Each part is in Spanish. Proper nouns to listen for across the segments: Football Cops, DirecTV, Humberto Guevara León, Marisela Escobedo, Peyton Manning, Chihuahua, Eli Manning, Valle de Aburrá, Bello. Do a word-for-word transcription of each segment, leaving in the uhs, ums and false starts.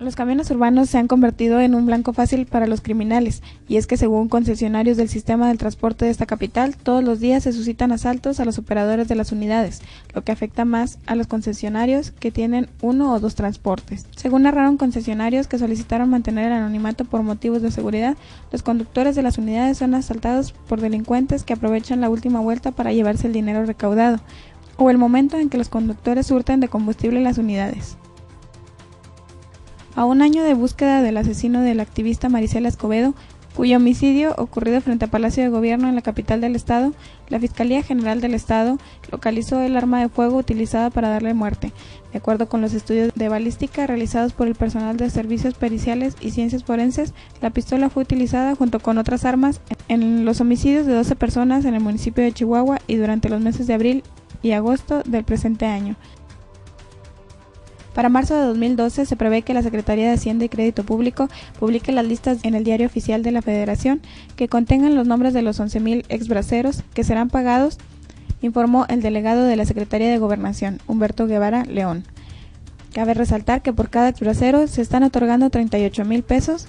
Los camiones urbanos se han convertido en un blanco fácil para los criminales, y es que según concesionarios del sistema del transporte de esta capital, todos los días se suscitan asaltos a los operadores de las unidades, lo que afecta más a los concesionarios que tienen uno o dos transportes. Según narraron concesionarios que solicitaron mantener el anonimato por motivos de seguridad, los conductores de las unidades son asaltados por delincuentes que aprovechan la última vuelta para llevarse el dinero recaudado, o el momento en que los conductores surten de combustible las unidades. A un año de búsqueda del asesino del activista Marisela Escobedo, cuyo homicidio ocurrido frente a Palacio de Gobierno en la capital del estado, la Fiscalía General del Estado localizó el arma de fuego utilizada para darle muerte, de acuerdo con los estudios de balística realizados por el personal de servicios periciales y ciencias forenses. La pistola fue utilizada junto con otras armas en los homicidios de doce personas en el municipio de Chihuahua y durante los meses de abril y agosto del presente año. Para marzo de dos mil doce se prevé que la Secretaría de Hacienda y Crédito Público publique las listas en el Diario Oficial de la Federación que contengan los nombres de los once mil exbraceros que serán pagados, informó el delegado de la Secretaría de Gobernación, Humberto Guevara León. Cabe resaltar que por cada exbracero se están otorgando treinta y ocho mil pesos.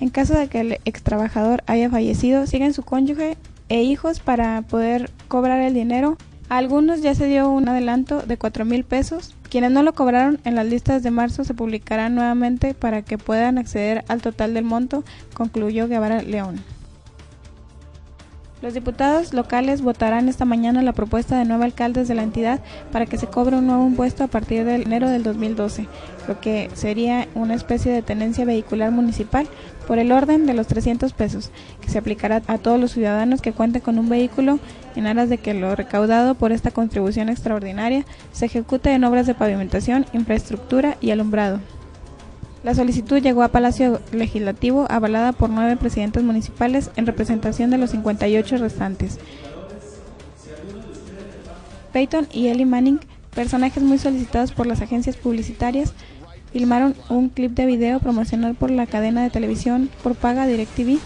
En caso de que el extrabajador haya fallecido, siguen su cónyuge e hijos para poder cobrar el dinero. A algunos ya se dio un adelanto de cuatro mil pesos. Quienes no lo cobraron en las listas de marzo se publicarán nuevamente para que puedan acceder al total del monto, concluyó Guevara León. Los diputados locales votarán esta mañana la propuesta de nueve alcaldes de la entidad para que se cobre un nuevo impuesto a partir de enero del dos mil doce, lo que sería una especie de tenencia vehicular municipal por el orden de los trescientos pesos, que se aplicará a todos los ciudadanos que cuenten con un vehículo en aras de que lo recaudado por esta contribución extraordinaria se ejecute en obras de pavimentación, infraestructura y alumbrado. La solicitud llegó a Palacio Legislativo avalada por nueve presidentes municipales en representación de los cincuenta y ocho restantes. Peyton y Eli Manning, personajes muy solicitados por las agencias publicitarias, filmaron un clip de video promocional por la cadena de televisión por paga DirecTV,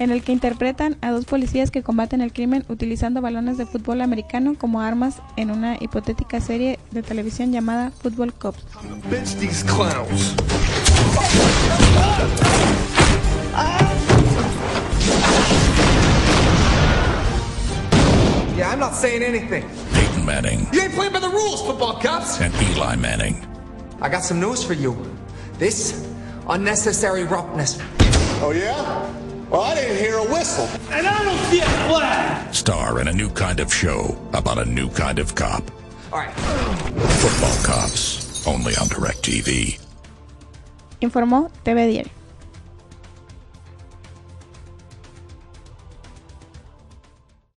en el que interpretan a dos policías que combaten el crimen utilizando balones de fútbol americano como armas en una hipotética serie de televisión llamada Football Cops. Yeah, I'm not saying anything. Peyton Manning. You ain't playing by the rules, Football Cops. And Eli Manning. I got some news for you. This unnecessary roughness. Oh yeah? Well, I didn't hear a whistle. And I don't see a flag. Star in a new kind of show about a new kind of cop. All right. Football Cops, only on DirecTV. Informó T V Diario.